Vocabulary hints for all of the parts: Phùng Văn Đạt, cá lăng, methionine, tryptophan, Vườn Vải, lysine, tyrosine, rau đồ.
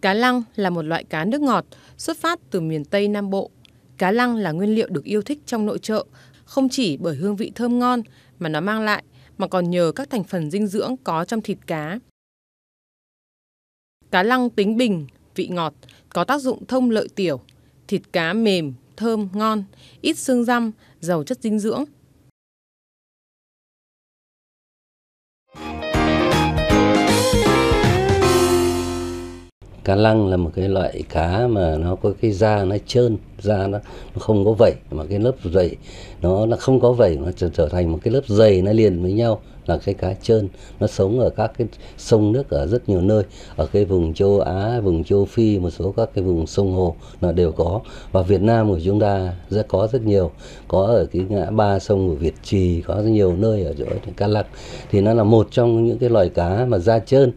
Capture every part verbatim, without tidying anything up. Cá lăng là một loại cá nước ngọt, xuất phát từ miền Tây Nam Bộ. Cá lăng là nguyên liệu được yêu thích trong nội trợ, không chỉ bởi hương vị thơm ngon mà nó mang lại, mà còn nhờ các thành phần dinh dưỡng có trong thịt cá. Cá lăng tính bình, vị ngọt, có tác dụng thông lợi tiểu, thịt cá mềm, thơm, ngon, ít xương răm, giàu chất dinh dưỡng. Cá lăng là một cái loại cá mà nó có cái da nó trơn, da nó, nó không có vẩy, mà cái lớp vẩy nó, nó không có vẩy, nó trở thành một cái lớp dày nó liền với nhau là cái cá trơn. Nó sống ở các cái sông nước ở rất nhiều nơi, ở cái vùng châu Á, vùng châu Phi, một số các cái vùng sông hồ nó đều có. Và Việt Nam của chúng ta rất có rất nhiều, có ở cái ngã ba sông của Việt Trì, có rất nhiều nơi ở chỗ cá lăng. Thì nó là một trong những cái loài cá mà da trơn.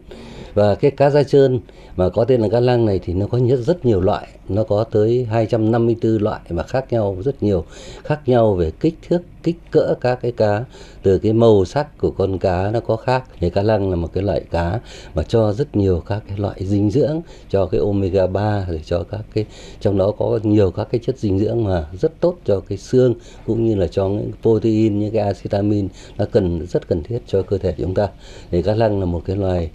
Và cái cá da trơn mà có tên là cá lăng này thì nó có rất nhiều loại, nó có tới hai trăm năm mươi tư loại mà khác nhau rất nhiều, khác nhau về kích thước, kích cỡ các cái cá, từ cái màu sắc của con cá nó có khác. Thì cá lăng là một cái loại cá mà cho rất nhiều các cái loại dinh dưỡng, cho cái omega ba, rồi cho các cái, trong đó có nhiều các cái chất dinh dưỡng mà rất tốt cho cái xương, cũng như là cho những protein, những cái acetamin nó cần rất cần thiết cho cơ thể chúng ta. Thì cá lăng là một cái loài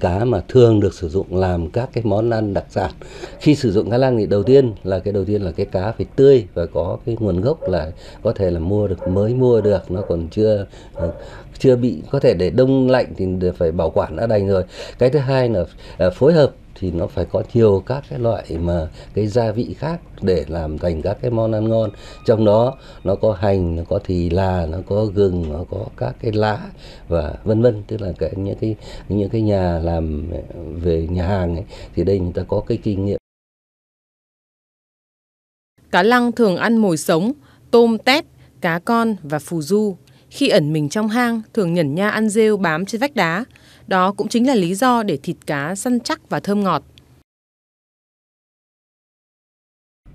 cá mà thường được sử dụng làm các cái món ăn đặc sản. Khi sử dụng cá lăng thì đầu tiên là cái đầu tiên là cái cá phải tươi và có cái nguồn gốc, là có thể là mua được, mới mua được, nó còn chưa chưa bị, có thể để đông lạnh thì phải bảo quản đã đành rồi. Cái thứ hai là phối hợp thì nó phải có nhiều các cái loại mà cái gia vị khác để làm thành các cái món ăn ngon. Trong đó nó có hành, nó có thì là, nó có gừng, nó có các cái lá và vân vân. Tức là cái những cái những cái nhà làm về nhà hàng ấy, thì đây người ta có cái kinh nghiệm. Cá lăng thường ăn mồi sống, tôm tép, cá con và phù du. Khi ẩn mình trong hang, thường nhẩn nha ăn rêu bám trên vách đá. Đó cũng chính là lý do để thịt cá săn chắc và thơm ngọt.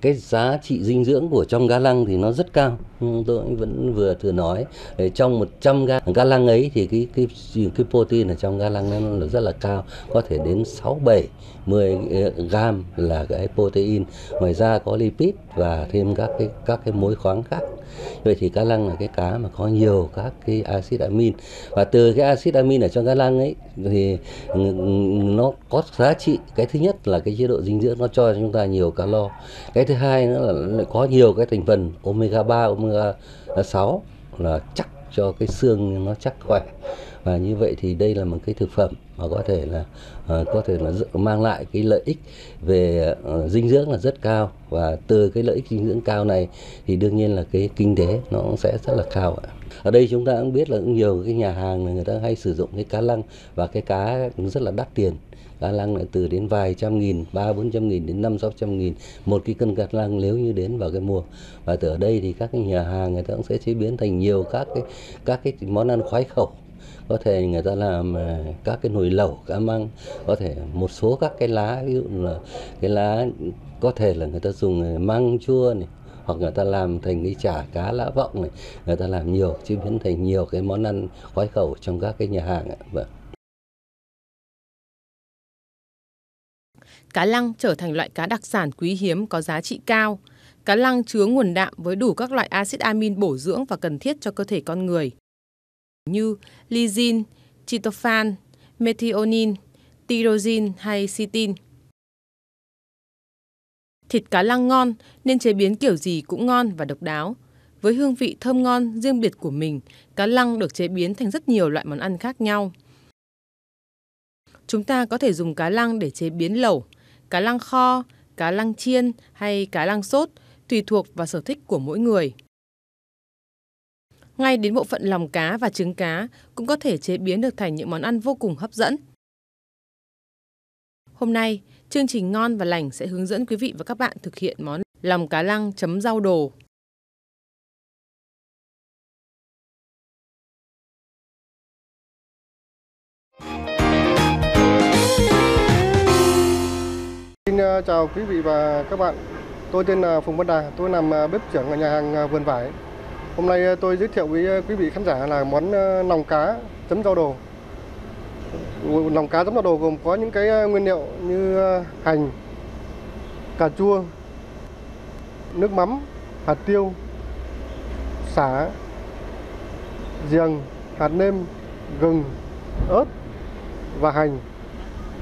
Cái giá trị dinh dưỡng của trong cá lăng thì nó rất cao. Nhưng tôi vẫn vừa thừa nói, trong một trăm gram cá lăng ấy thì cái cái cái protein ở trong cá lăng nó rất là cao, có thể đến sáu, bảy, mười gram là cái protein. Ngoài ra có lipid và thêm các cái các cái muối khoáng khác. Vậy thì cá lăng là cái cá mà có nhiều các cái axit amin, và từ cái axit amin ở trong cá lăng ấy thì nó có giá trị. Cái thứ nhất là cái chế độ dinh dưỡng nó cho chúng ta nhiều calo. Cái thứ hai nữa là có nhiều cái thành phần omega ba, omega sáu là chắc cho cái xương nó chắc khỏe. Và như vậy thì đây là một cái thực phẩm mà có thể là uh, có thể là mang lại cái lợi ích về uh, dinh dưỡng là rất cao, và từ cái lợi ích dinh dưỡng cao này thì đương nhiên là cái kinh tế nó cũng sẽ rất là cao. Ở đây chúng ta cũng biết là cũng nhiều cái nhà hàng người ta hay sử dụng cái cá lăng, và cái cá cũng rất là đắt tiền. Cá lăng lại từ đến vài trăm nghìn, ba bốn trăm nghìn đến năm sáu trăm nghìn một cái cân cá lăng nếu như đến vào cái mùa. Và từ ở đây thì các cái nhà hàng người ta cũng sẽ chế biến thành nhiều các cái các cái món ăn khoái khẩu. Có thể người ta làm các cái nồi lẩu cá măng, có thể một số các cái lá, ví dụ là cái lá có thể là người ta dùng măng chua này, hoặc người ta làm thành cái chả cá lã vọng này, người ta làm nhiều, chế biến thành nhiều cái món ăn khoái khẩu trong các cái nhà hàng ạ. Vâng. Cá lăng trở thành loại cá đặc sản quý hiếm có giá trị cao. Cá lăng chứa nguồn đạm với đủ các loại axit amin bổ dưỡng và cần thiết cho cơ thể con người, như lysine, tryptophan, methionine, tyrosine hay citin. Thịt cá lăng ngon nên chế biến kiểu gì cũng ngon và độc đáo. Với hương vị thơm ngon riêng biệt của mình, cá lăng được chế biến thành rất nhiều loại món ăn khác nhau. Chúng ta có thể dùng cá lăng để chế biến lẩu, cá lăng kho, cá lăng chiên hay cá lăng sốt, tùy thuộc vào sở thích của mỗi người. Ngay đến bộ phận lòng cá và trứng cá cũng có thể chế biến được thành những món ăn vô cùng hấp dẫn. Hôm nay, chương trình Ngon và Lành sẽ hướng dẫn quý vị và các bạn thực hiện món lòng cá lăng chấm rau đồ. Xin chào quý vị và các bạn. Tôi tên là Phùng Văn Đạt, tôi làm bếp trưởng ở nhà hàng Vườn Vải. Hôm nay tôi giới thiệu với quý vị khán giả là món lòng cá chấm rau đồ. Lòng cá giấm lọc đồ gồm có những cái nguyên liệu như hành, cà chua, nước mắm, hạt tiêu, sả, giềng, hạt nêm, gừng, ớt và hành.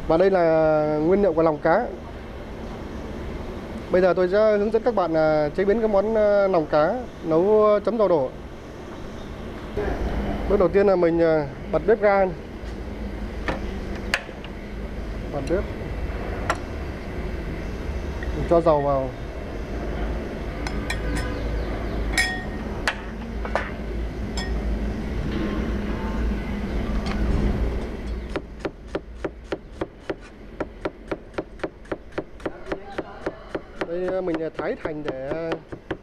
Và đây là nguyên liệu của lòng cá. Bây giờ tôi sẽ hướng dẫn các bạn chế biến cái món lòng cá nấu chấm rau đổ. Bước đầu tiên là mình bật bếp ga. Bật bếp. Mình cho dầu vào. Đây mình thái thành để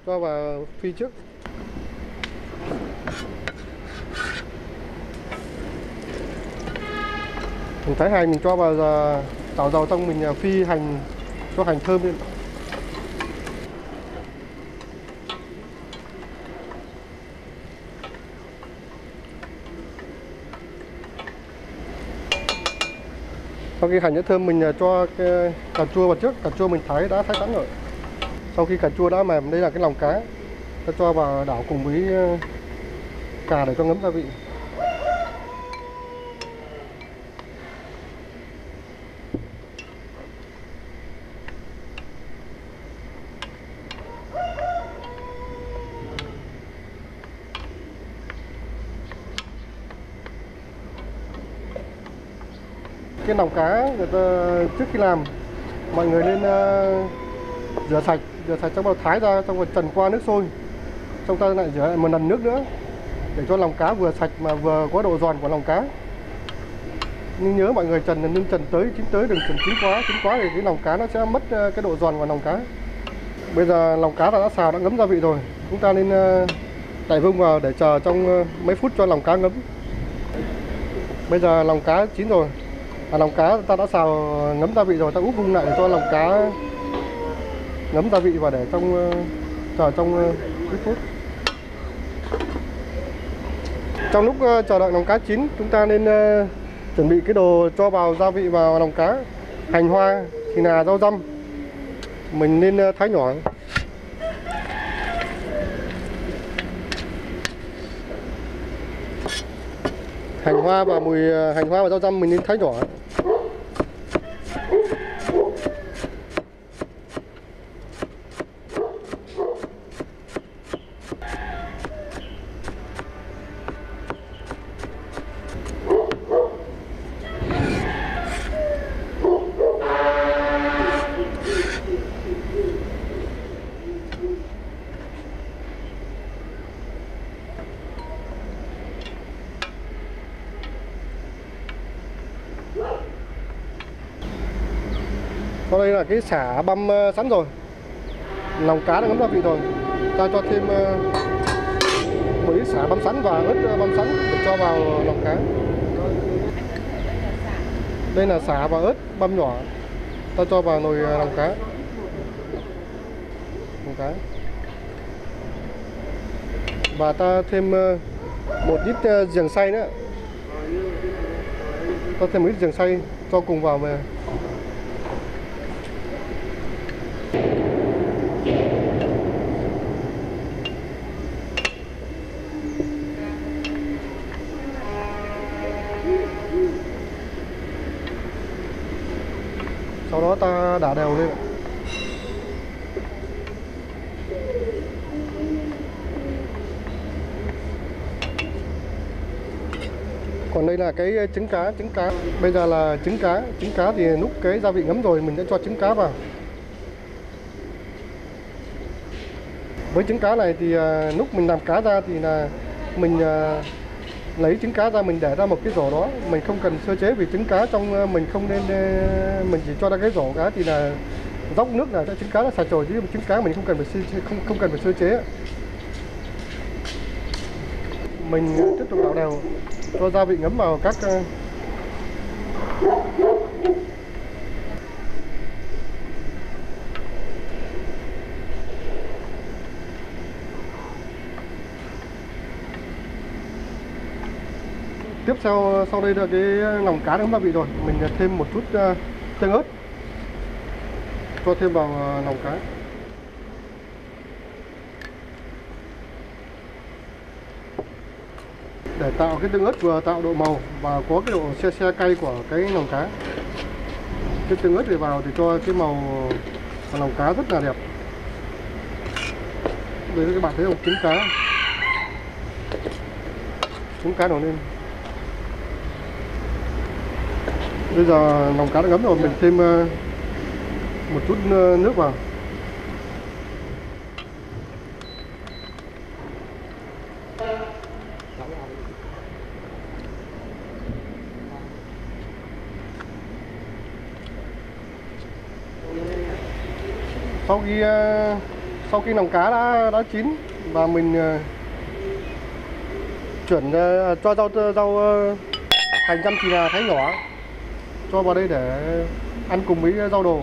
cho vào phi trước. Mình thái hành mình cho vào tảo dầu xong mình phi hành cho hành thơm lên. Sau khi hành đã thơm mình cho cái cà chua vào trước, cà chua mình thái đã thái sẵn rồi. Sau khi cà chua đã mềm, đây là cái lòng cá, ta cho vào đảo cùng với cà để cho ngấm gia vị. Cái lòng cá người ta, trước khi làm mọi người nên uh, rửa sạch, rửa sạch trong vào thái ra, trong vào trần qua nước sôi, xong ta lại rửa lại một lần nước nữa để cho lòng cá vừa sạch mà vừa có độ giòn của lòng cá. Nhưng nhớ mọi người trần là nên trần tới chín tới, đừng trần chín quá, chín quá thì cái lòng cá nó sẽ mất cái độ giòn của lòng cá. Bây giờ lòng cá đã, đã xào, đã ngấm gia vị rồi, chúng ta nên uh, đậy vung vào để chờ trong uh, mấy phút cho lòng cá ngấm. Bây giờ lòng cá chín rồi. À, lòng cá ta đã xào ngấm gia vị rồi, ta úp vung lại để cho lòng cá ngấm gia vị và để trong chờ trong ít phút. Trong lúc chờ đợi lòng cá chín, chúng ta nên uh, chuẩn bị cái đồ cho vào gia vị vào lòng cá. Hành hoa thì là rau răm, mình nên uh, thái nhỏ. Hành hoa và mùi hành hoa và rau răm mình nên thái nhỏ. Sau đây là cái sả băm sẵn rồi, lòng cá đã ngấm gia vị rồi, ta cho thêm một ít sả băm sẵn và ớt băm sẵn để cho vào lòng cá. Đây là sả và ớt băm nhỏ, ta cho vào nồi lòng cá. Lòng cá. Và ta thêm một ít giềng xay nữa, ta thêm một ít giềng xay cho cùng vào về. Sau đó ta đảo đều lên. Còn đây là cái trứng cá, trứng cá. Bây giờ là trứng cá, trứng cá thì lúc cái gia vị ngấm rồi mình sẽ cho trứng cá vào. Với trứng cá này thì lúc mình làm cá ra thì là mình lấy trứng cá ra mình để ra một cái rổ đó, mình không cần sơ chế vì trứng cá trong mình không nên, mình chỉ cho ra cái rổ cá thì là dốc nước là trứng cá đã sạch rồi, chứ trứng cá mình không cần phải không không cần phải sơ chế. Mình tiếp tục đảo đều cho gia vị ngấm vào các Tiếp sau sau đây là cái lòng cá đã ngấm gia vị rồi, mình thêm một chút uh, chanh ớt, cho thêm vào uh, lòng cá. Để tạo cái tương ớt vừa tạo độ màu và có cái độ xe xe cay của cái lòng cá, cái tương ớt để vào thì cho cái màu của lòng cá rất là đẹp. Đây các bạn thấy không, trứng cá trứng cá đổ lên. Bây giờ lòng cá đã ngấm rồi, mình thêm một chút nước vào. Sau khi sau khi lòng cá đã đã chín và mình uh, chuyển uh, cho rau rau uh, hành trăm chỉ là thái nhỏ cho vào đây để ăn cùng với rau đồ.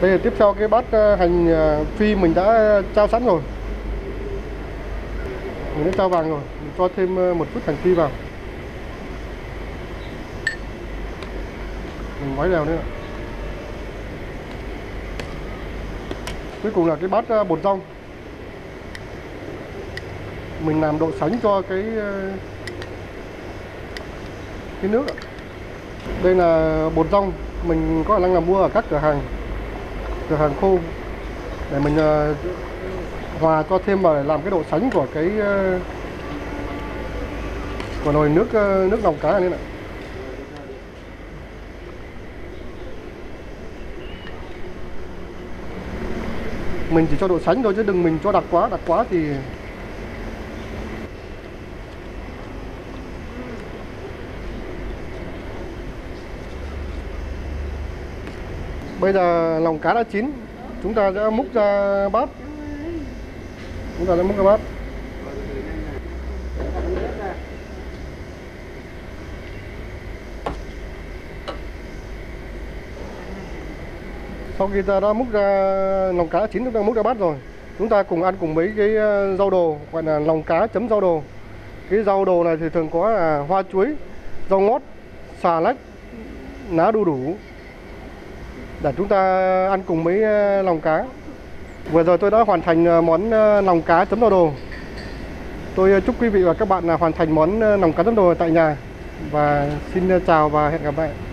Đây là tiếp theo cái bát hành phi mình đã trao sẵn rồi, mình đã trao vàng rồi, mình cho thêm một chút hành phi vào, mình gói đều nữa. Cuối cùng là cái bát bột rong, mình làm độ sánh cho cái cái nước. Đây là bột rong mình có khả năng là mua ở các cửa hàng cửa hàng khô, để mình uh, hòa cho thêm vào để làm cái độ sánh của cái uh, của nồi nước uh, nước lòng cá này nè. Mình chỉ cho độ sánh thôi chứ đừng mình cho đặc quá, đặc quá thì bây giờ lòng cá đã chín, chúng ta sẽ múc ra bát. Chúng ta sẽ múc ra bát. Sau khi ta đã múc ra lòng cá đã chín, chúng ta múc ra bát rồi. Chúng ta cùng ăn cùng mấy cái rau đồ, gọi là lòng cá chấm rau đồ. Cái rau đồ này thì thường có là hoa chuối, rau ngót, xà lách, lá đu đủ. Để chúng ta ăn cùng với lòng cá. Vừa rồi tôi đã hoàn thành món lòng cá chấm rau đồ. Tôi chúc quý vị và các bạn là hoàn thành món lòng cá chấm rau đồ tại nhà. Và xin chào và hẹn gặp lại.